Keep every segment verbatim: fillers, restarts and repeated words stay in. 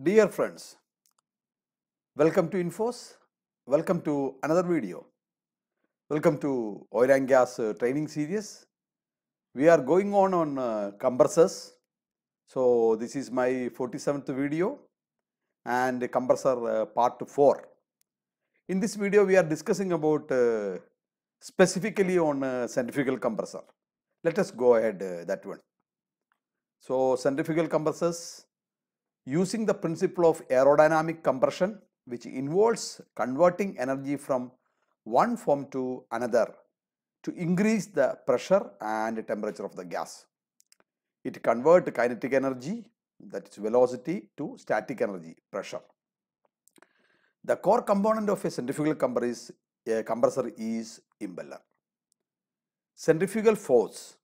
Dear friends, welcome to Infos, welcome to another video, welcome to oil and gas uh, training series. We are going on on uh, compressors, so this is my forty-seventh video and compressor uh, part four. In this video we are discussing about uh, specifically on uh, centrifugal compressor. Let us go ahead uh, that one. So centrifugal compressors, using the principle of aerodynamic compression, which involves converting energy from one form to another to increase the pressure and temperature of the gas. It converts kinetic energy, that is velocity, to static energy, pressure. The core component of a centrifugal compressor is impeller. Centrifugal force,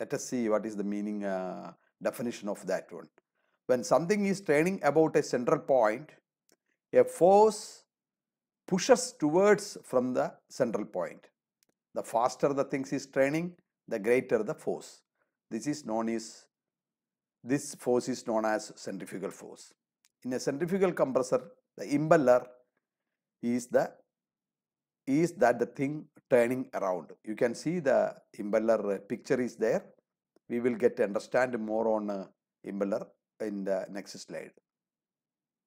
let us see what is the meaning uh, definition of that one. When something is turning about a central point, a force pushes towards from the central point. The faster the thing is turning, the greater the force. This is known as this force is known as centrifugal force. In a centrifugal compressor, the impeller is the is that the thing turning around. You can see the impeller picture is there. We will get to understand more on uh, impeller in the next slide.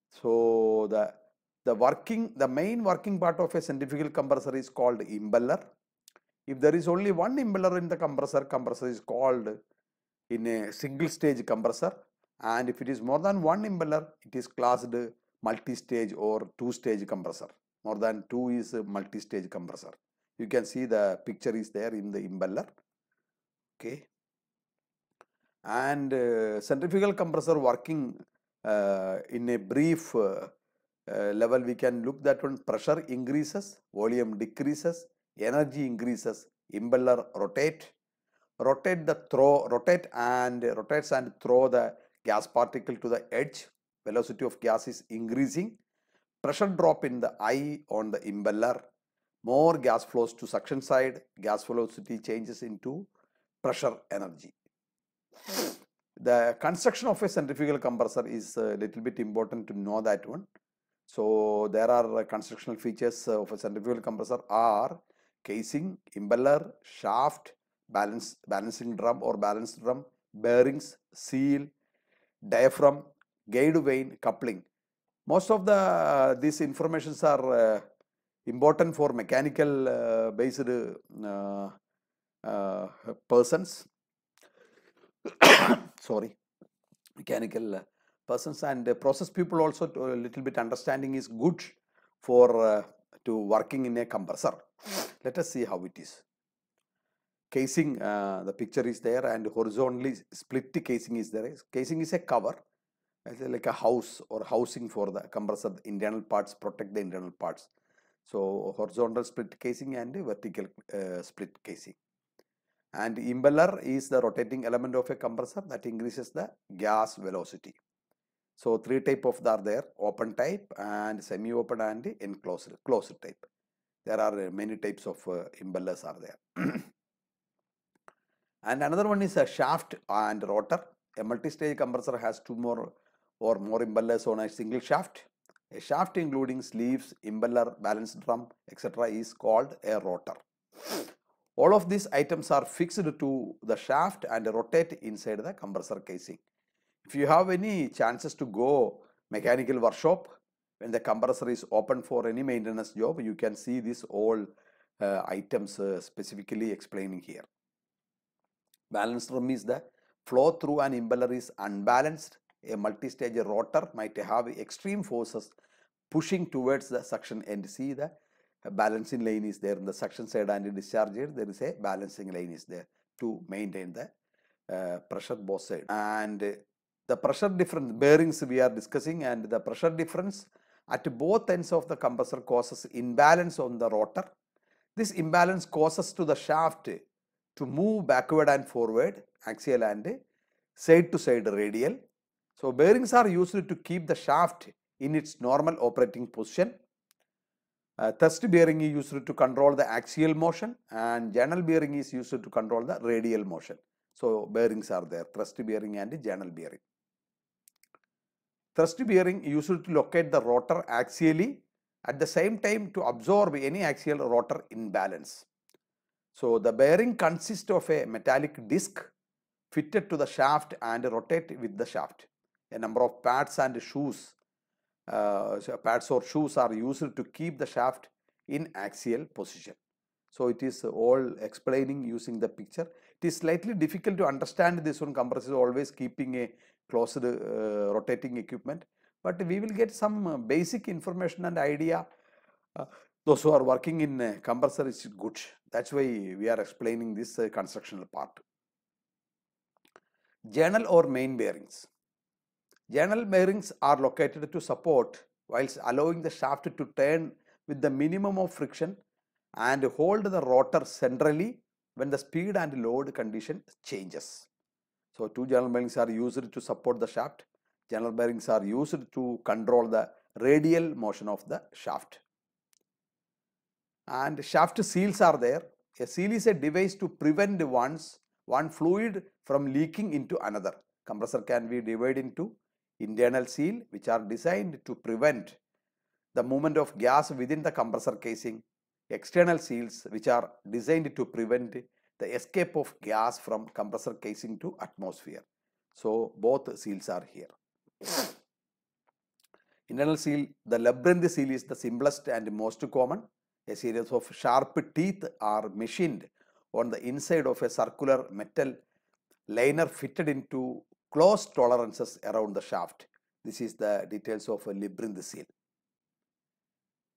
So the the working the main working part of a centrifugal compressor is called impeller. If there is only one impeller in the compressor, compressor is called in a single stage compressor, and if it is more than one impeller, it is classed multi-stage or two-stage compressor. More than two is a multi-stage compressor. You can see the picture is there in the impeller. Okay. And uh, centrifugal compressor working uh, in a brief uh, uh, level, we can look that when pressure increases, volume decreases, energy increases, impeller rotate, rotate the throw, rotate and uh, rotates and throw the gas particle to the edge. Velocity of gas is increasing. Pressure drop in the eye on the impeller. More gas flows to suction side. Gas velocity changes into pressure energy. The construction of a centrifugal compressor is a little bit important to know that one. So there are constructional features of a centrifugal compressor are casing, impeller, shaft, balance, balancing drum or balance drum, bearings, seal, diaphragm, guide vane, coupling. Most of the uh, these informations are uh, important for mechanical uh, based uh, uh, persons. Sorry, mechanical uh, persons and uh, process people also. To a little bit understanding is good for uh, to working in a compressor. Let us see how it is. Casing, uh, the picture is there, and horizontally split casing is there. Casing is a cover, like a house or housing for the compressor. The internal parts protect the internal parts. So horizontal split casing and vertical uh, split casing. And impeller is the rotating element of a compressor that increases the gas velocity. So three type of are there: open type and semi-open and enclosed closed type. There are many types of uh, impellers are there. And another one is a shaft and rotor. A multi-stage compressor has two more or more impellers on a single shaft. A shaft including sleeves, impeller, balance drum, et cetera is called a rotor. All of these items are fixed to the shaft and rotate inside the compressor casing. If you have any chances to go mechanical workshop, when the compressor is open for any maintenance job, you can see these all uh, items uh, specifically explaining here. Balance drum is the flow through an impeller is unbalanced. A multi-stage rotor might have extreme forces pushing towards the suction end. See the A balancing line is there in the suction side and discharge here. There is a balancing line is there to maintain the uh, pressure both sides. And uh, the pressure difference bearings we are discussing, and the pressure difference at both ends of the compressor causes imbalance on the rotor. This imbalance causes to the shaft to move backward and forward, axial and side to side radial. So bearings are used to keep the shaft in its normal operating position. Uh, thrust bearing is used to control the axial motion, and journal bearing is used to control the radial motion. So bearings are there, thrust bearing and journal bearing. Thrust bearing used to locate the rotor axially, at the same time to absorb any axial rotor imbalance. So the bearing consists of a metallic disc fitted to the shaft and rotate with the shaft. A number of pads and shoes, uh, so pads or shoes are used to keep the shaft in axial position. So it is all explaining using the picture. It is slightly difficult to understand this one. Compressor is always keeping a closed uh, rotating equipment. But we will get some basic information and idea. Uh, those who are working in uh, compressor is good. That's why we are explaining this uh, constructional part. Journal or main bearings. Journal bearings are located to support whilst allowing the shaft to turn with the minimum of friction and hold the rotor centrally when the speed and load condition changes. So two journal bearings are used to support the shaft. Journal bearings are used to control the radial motion of the shaft. And shaft seals are there. A seal is a device to prevent one's, one fluid from leaking into another. Compressor can be divided into internal seal, which are designed to prevent the movement of gas within the compressor casing. External seals, which are designed to prevent the escape of gas from compressor casing to atmosphere. So both seals are here. Internal seal, the labyrinth seal is the simplest and most common. A series of sharp teeth are machined on the inside of a circular metal liner fitted into close tolerances around the shaft. This is the details of a labyrinth seal.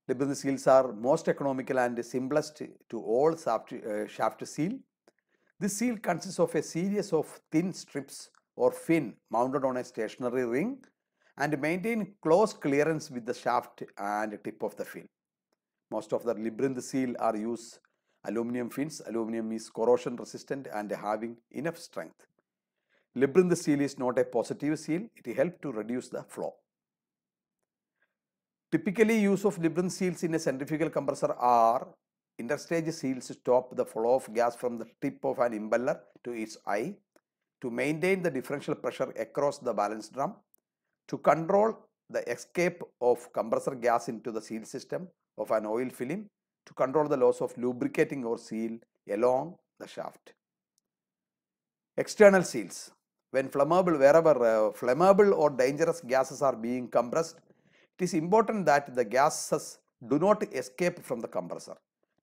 Labyrinth seals are most economical and simplest to all shaft, uh, shaft seal. This seal consists of a series of thin strips or fin mounted on a stationary ring and maintain close clearance with the shaft and tip of the fin. Most of the labyrinth seal are used aluminum fins. Aluminum is corrosion resistant and having enough strength. Labyrinth seal is not a positive seal. It helps to reduce the flow. Typically, use of labyrinth seals in a centrifugal compressor are interstage seals to stop the flow of gas from the tip of an impeller to its eye, to maintain the differential pressure across the balance drum, to control the escape of compressor gas into the seal system of an oil film, to control the loss of lubricating or seal along the shaft. External seals. When flammable, wherever uh, flammable or dangerous gases are being compressed, it is important that the gases do not escape from the compressor.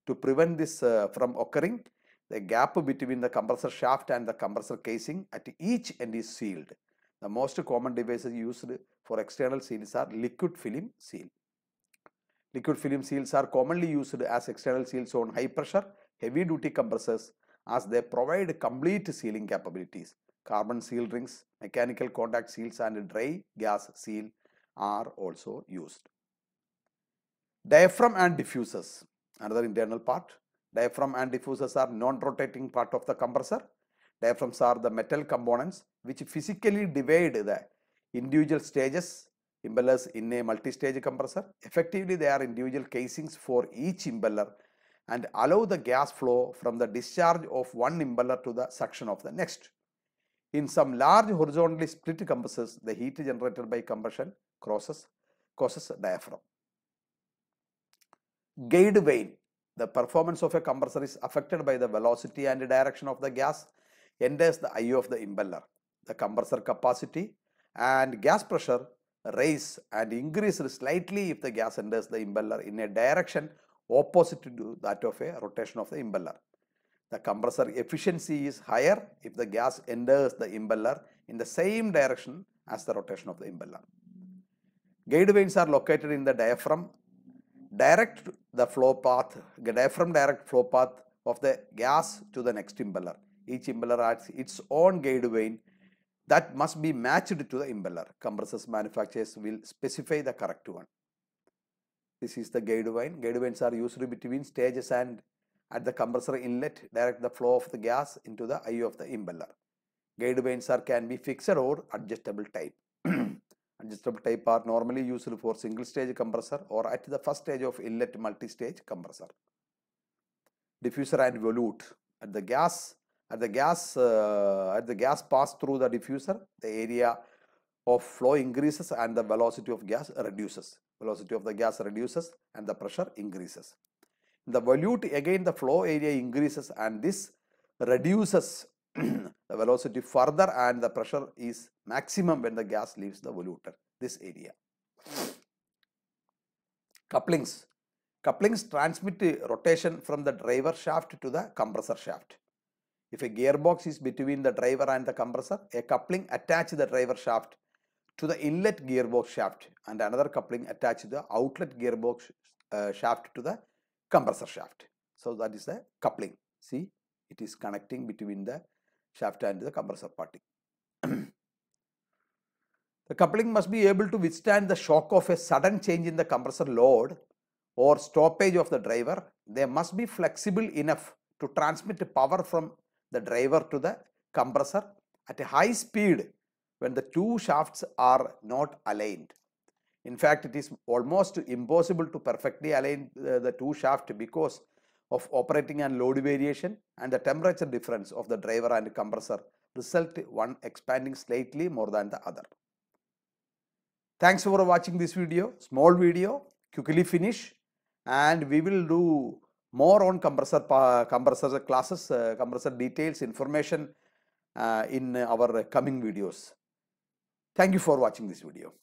To prevent this uh, from occurring, the gap between the compressor shaft and the compressor casing at each end is sealed. The most common devices used for external seals are liquid film seal. Liquid film seals are commonly used as external seals on high pressure, heavy duty compressors as they provide complete sealing capabilities. Carbon seal rings, mechanical contact seals and dry gas seal are also used. Diaphragm and diffusers, another internal part. Diaphragm and diffusers are non-rotating part of the compressor. Diaphragms are the metal components which physically divide the individual stages, impellers in a multi-stage compressor. Effectively, they are individual casings for each impeller and allow the gas flow from the discharge of one impeller to the suction of the next. In some large horizontally split compressors, the heat generated by compression crosses, causes diaphragm. Guide vane. The performance of a compressor is affected by the velocity and direction of the gas enters the eye of the impeller. The compressor capacity and gas pressure rise and increase slightly if the gas enters the impeller in a direction opposite to that of a rotation of the impeller. The compressor efficiency is higher if the gas enters the impeller in the same direction as the rotation of the impeller. Guide vanes are located in the diaphragm, direct the flow path, diaphragm direct flow path of the gas to the next impeller. Each impeller has its own guide vane that must be matched to the impeller. Compressors manufacturers will specify the correct one. This is the guide vane. Guide vanes are used between stages and at the compressor inlet, direct the flow of the gas into the eye of the impeller. Guide vanes are can be fixed or adjustable type. Adjustable type are normally used for single stage compressor or at the first stage of inlet multi-stage compressor. Diffuser and volute. At the gas, at the gas, uh, at the gas pass through the diffuser, the area of flow increases and the velocity of gas reduces. Velocity of the gas reduces and the pressure increases. In the volute, again the flow area increases and this reduces the velocity further, and the pressure is maximum when the gas leaves the voluter, this area. Couplings. Couplings transmit rotation from the driver shaft to the compressor shaft. If a gearbox is between the driver and the compressor, a coupling attaches the driver shaft to the inlet gearbox shaft, and another coupling attaches the outlet gearbox uh, shaft to the compressor shaft. So that is the coupling. See, it is connecting between the shaft and the compressor party. The coupling must be able to withstand the shock of a sudden change in the compressor load or stoppage of the driver. They must be flexible enough to transmit power from the driver to the compressor at a high speed when the two shafts are not aligned. In fact, it is almost impossible to perfectly align the two shafts because of operating and load variation, and the temperature difference of the driver and compressor result one expanding slightly more than the other. Thanks for watching this video, small video, quickly finish, and we will do more on compressor uh, compressor classes, uh, compressor details, information uh, in our coming videos. Thank you for watching this video.